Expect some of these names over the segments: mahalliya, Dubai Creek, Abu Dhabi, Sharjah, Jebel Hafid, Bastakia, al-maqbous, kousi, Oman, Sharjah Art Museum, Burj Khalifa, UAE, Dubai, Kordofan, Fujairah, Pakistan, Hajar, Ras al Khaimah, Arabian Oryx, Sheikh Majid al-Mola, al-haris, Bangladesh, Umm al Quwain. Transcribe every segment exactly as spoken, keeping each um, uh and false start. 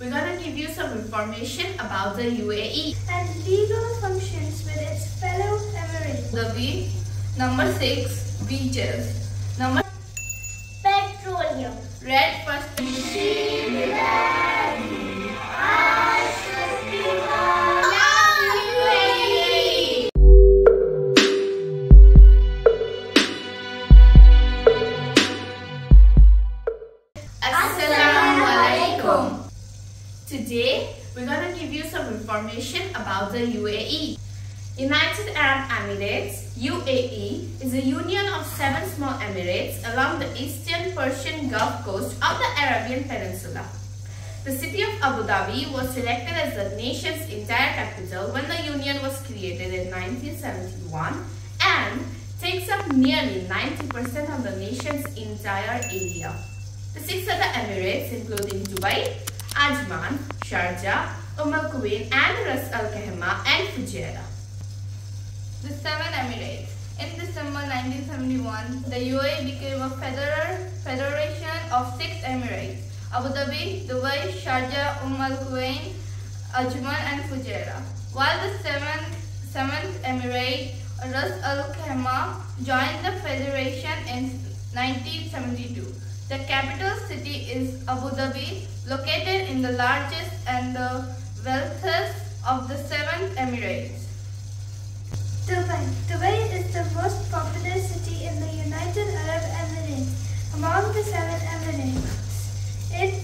we're going to give you some information about the U A E and legal functions with its fellow Emirates. The B, number six, beaches. Number petroleum. Red first. Today, we're going to give you some information about the U A E. United Arab Emirates, U A E, is a union of seven small emirates along the eastern Persian Gulf coast of the Arabian Peninsula. The city of Abu Dhabi was selected as the nation's entire capital when the union was created in nineteen seventy-one and takes up nearly ninety percent of the nation's entire area. The six other emirates, including Dubai, Ajman, Sharjah, Umm al Quwain and Ras al Khaimah and Fujairah. The seven emirates. In December nineteen seventy-one, the U A E became a federal federation of six emirates: Abu Dhabi, Dubai, Sharjah, Umm al Quwain, Ajman and Fujairah. While the seventh seventh emirate, Ras al Khaimah, joined the federation in nineteen seventy-two. The capital city is Abu Dhabi, located in the largest and the wealthiest of the seven emirates. Dubai. Dubai is the most populous city in the United Arab Emirates among the seven emirates. It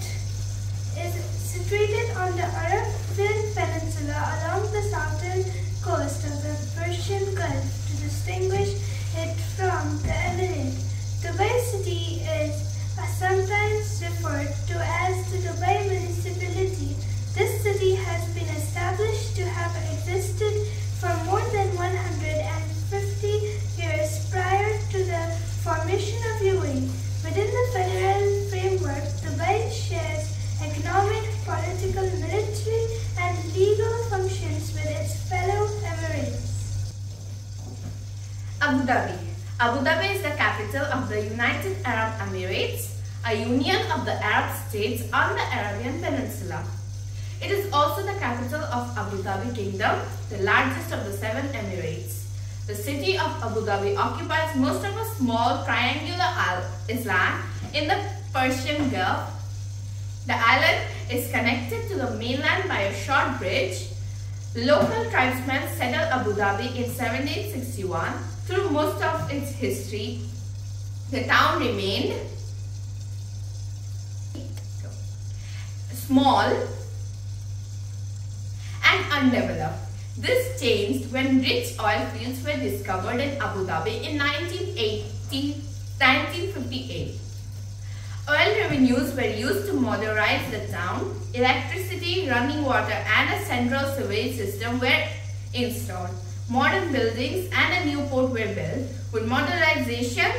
is situated on the Arabian Peninsula along the southern coast of the Persian Gulf to distinguish it from the emirate. Dubai city is sometimes referred to as the Dubai municipality. This city has been established to have existed for more than one hundred fifty years prior to the formation of U A E. Within the federal framework, Dubai shares economic, political, military and legal functions with its fellow Emirates. Abu Dhabi. Abu Dhabi is the capital of the United Arab Emirates, a union of the Arab states on the Arabian Peninsula. It is also the capital of Abu Dhabi Kingdom, the largest of the seven emirates. The city of Abu Dhabi occupies most of a small triangular island in the Persian Gulf. The island is connected to the mainland by a short bridge. Local tribesmen settled Abu Dhabi in seventeen sixty-one. Through most of its history, the town remained small and undeveloped. This changed when rich oil fields were discovered in Abu Dhabi in nineteen fifty-eight. Oil revenues were used to modernize the town. Electricity, running water and a central sewage system were installed. Modern buildings and a new port were built. With modernization,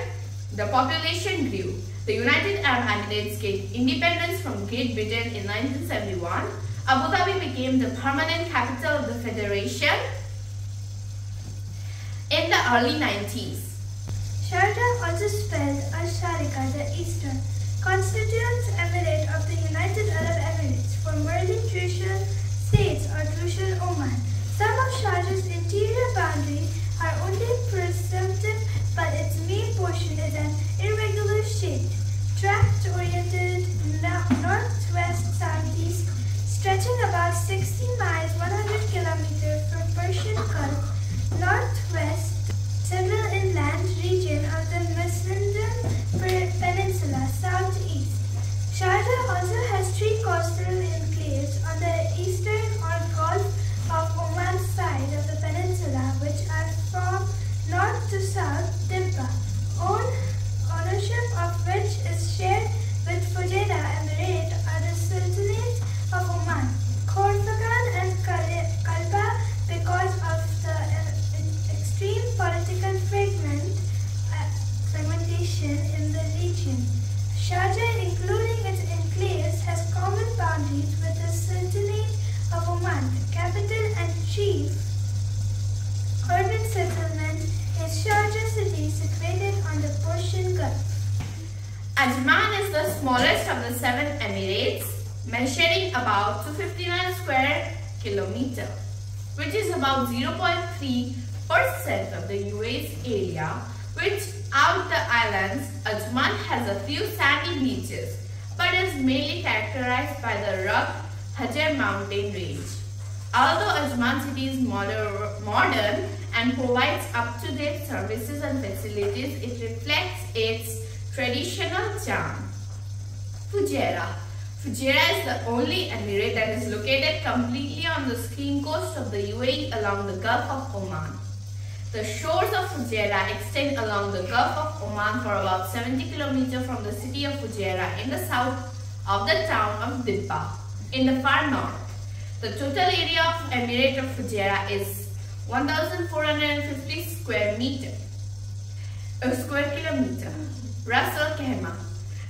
the population grew. The United Arab Emirates gained independence from Great Britain in nineteen seventy-one. Abu Dhabi became the permanent capital of the federation in the early nineties. Sharjah, also spelled Al-Sharika, the Eastern, constituents emirate of the United Arab Emirates for merging crucial states or crucial Oman. Some of Sharjah's interior boundaries are only presumptive, but its main portion is an irregular shape, tract-oriented northwest-southeast, stretching about sixty miles (one hundred kilometers) from Persian Gulf, northwest, several inland region of the Muslim Peninsula, southeast. Sharjah also has three coastal enclaves on the eastern or Gulf of Oman's side of the peninsula, which are from north to south, Dibba, own ownership of which is shared with Fujairah Emirate are the Sultanate of Oman, Kordofan and Kalba because of the uh, extreme political fragment, uh, fragmentation in the region. Sharjah, including its enclaves, has common boundaries with the Sultanate of Oman. The capital and chief urban settlement is Sharjah city, situated on the Persian Gulf. Ajman is the smallest of the seven emirates. measuring about two hundred fifty-nine square kilometer, which is about zero point three percent of the U A's area, which out the islands, Ajman has a few sandy beaches, but is mainly characterized by the rough Hajar mountain range. Although Ajman city is modern and provides up-to-date services and facilities, it reflects its traditional charm. Fujairah. Fujairah is the only emirate that is located completely on the screen coast of the U A E along the Gulf of Oman. The shores of Fujairah extend along the Gulf of Oman for about seventy kilometers from the city of Fujairah in the south of the town of Dibba in the far north. The total area of Emirate of Fujairah is one thousand four hundred fifty square meter, uh, square kilometer. Ras al Khaimah.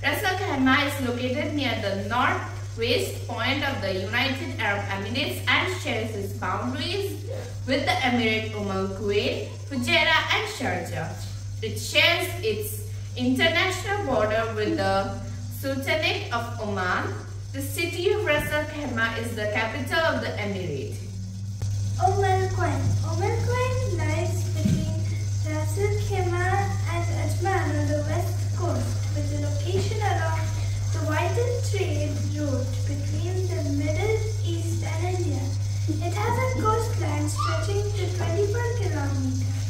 Ras al Khaimah is located near the northwest point of the United Arab Emirates and shares its boundaries with the Emirate Umm al Quwain, Fujairah and Sharjah. It shares its international border with the Sultanate of Oman. The city of Ras al Khaimah is the capital of the emirate. Umm al Quwain. Umm al Quwain lies between Ras al Khaimah and Ajman on the west coast, with the location along the vital trade route between the Middle East and India. It has a coastline stretching to twenty-four kilometers.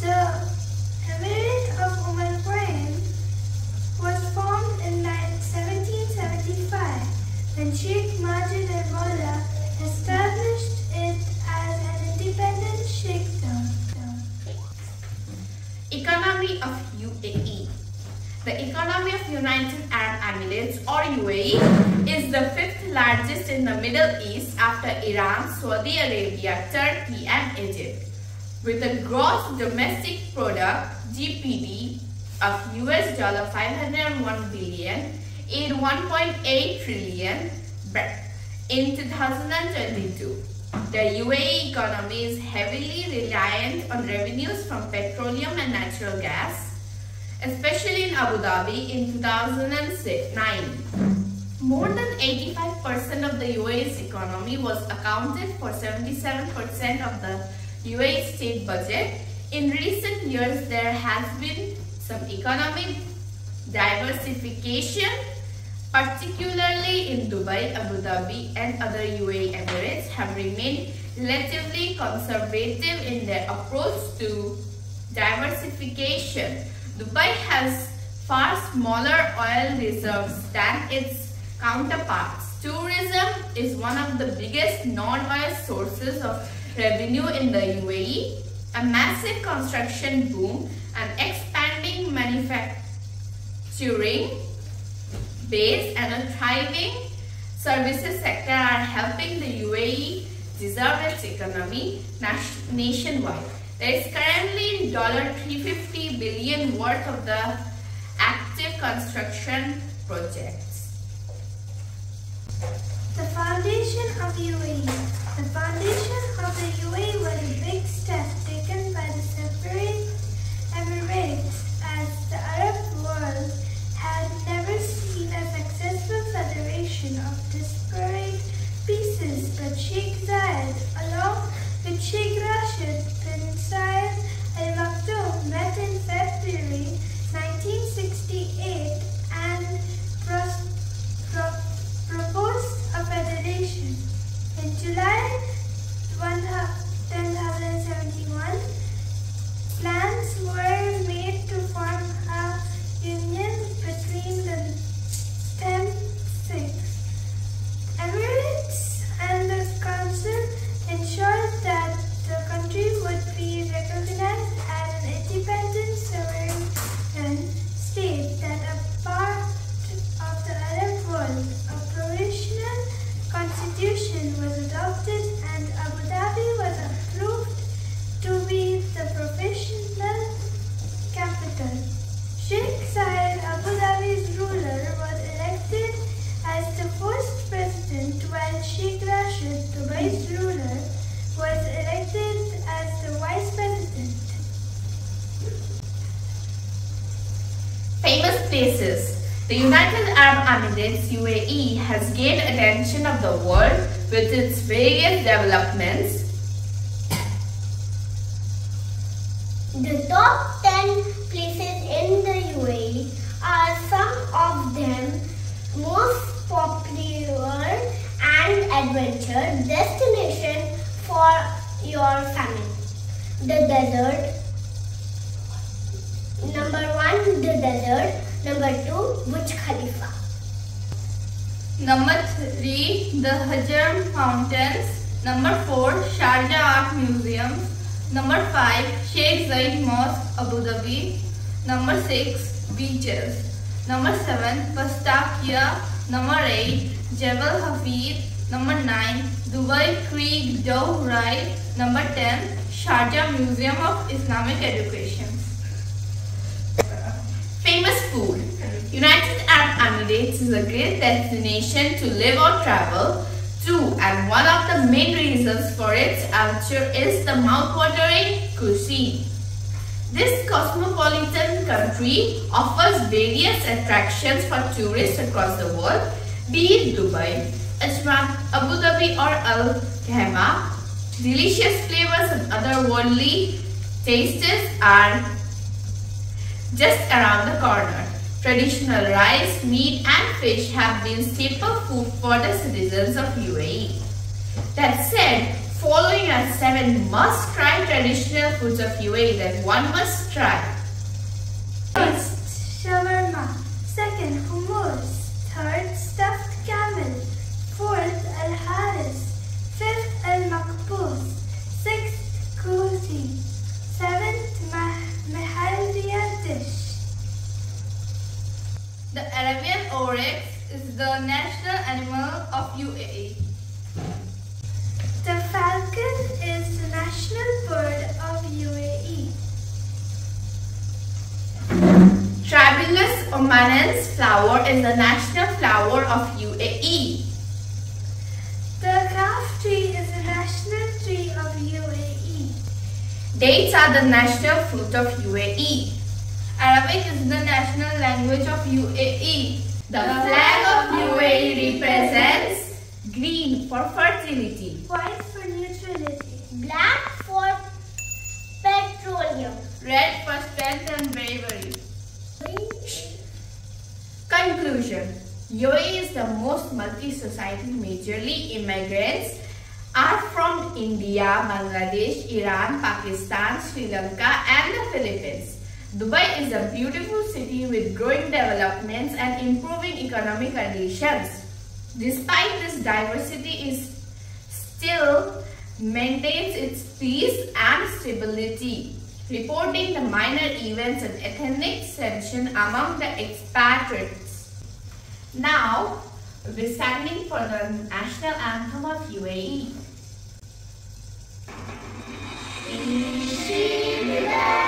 The Emirate of Umm al Quwain was formed in seventeen seventy-five when Sheikh Majid al-Mola established it as an independent sheikhdom. Economy of U A E. The economy of United Arab Emirates or U A E is the fifth largest in the Middle East after Iran, Saudi Arabia, Turkey and Egypt, with a gross domestic product G D P of U S dollar five hundred one billion in one point eight trillion in two thousand twenty-two. The U A E economy is heavily reliant on revenues from petroleum and natural gas, especially in Abu Dhabi in two thousand nine. More than eighty-five percent of the U A E's economy was accounted for seventy-seven percent of the U A E state budget. In recent years, there has been some economic diversification, particularly in Dubai, Abu Dhabi and other U A E Emirates have remained relatively conservative in their approach to diversification. Dubai has far smaller oil reserves than its counterparts. Tourism is one of the biggest non-oil sources of revenue in the U A E. A massive construction boom and expanding manufacturing Manufacturing base and a thriving services sector are helping the U A E deserve its economy nationwide. There is currently three hundred fifty billion dollars worth of the active construction projects. The foundation of U A E. The foundation of the U A E was a big step taken by the separate Emirates, as the Arab world had never seen a successful federation of disparate pieces, but Sheikh Zayed, along with Sheikh Rashid bin Zayed Al Maktoum, met in February nineteen sixty-eight and pro pro proposed a federation. In July two thousand seventy-one, Arab Emirates U A E has gained attention of the world with its various developments. The top ten places in the U A E are some of them most popular and adventure destination for your family. The desert. Number one, the desert. Number two, Burj Khalifa. Number three, the Hajar Mountains. Number four, Sharjah Art Museum. Number five, Sheikh Zayed Mosque, Abu Dhabi. Number six, beaches. Number seven, Bastakia. Number eight, Jebel Hafid. Number nine, Dubai Creek Dove Ride. Number ten, Sharjah Museum of Islamic Education. Famous food. United Arab Emirates is a great destination to live or travel to, and one of the main reasons for its culture is the mouth-watering cuisine. This cosmopolitan country offers various attractions for tourists across the world, be it Dubai, Ajman, Abu Dhabi or Ras al Khaimah. Delicious flavors and otherworldly tastes are just around the corner. Traditional rice, meat and fish have been staple food for the citizens of U A E. That said, following are seven must-try traditional foods of U A E that one must try. First, shawarma. Second, hummus. Third, stuffed camel. Fourth, al-haris. Fifth, al-maqbous. Sixth, kousi. Seventh, mahalliya dish. The Arabian Oryx is the national animal of U A E. The falcon is the national bird of U A E. Tribulus Omanens flower is the national flower of U A E. The calf tree is the national tree of U A E. Dates are the national fruit of U A E. Arabic is the national language of U A E. The flag of U A E represents green for fertility, white for neutrality, black for petroleum, red for strength and bravery. Conclusion. U A E is the most multi-society. Majorly immigrants are from India, Bangladesh, Iran, Pakistan, Sri Lanka and the Philippines. Dubai is a beautiful city with growing developments and improving economic conditions. Despite this diversity, it still maintains its peace and stability, reporting the minor events and ethnic tension among the expatriates. Now, we're standing for the national anthem of U A E.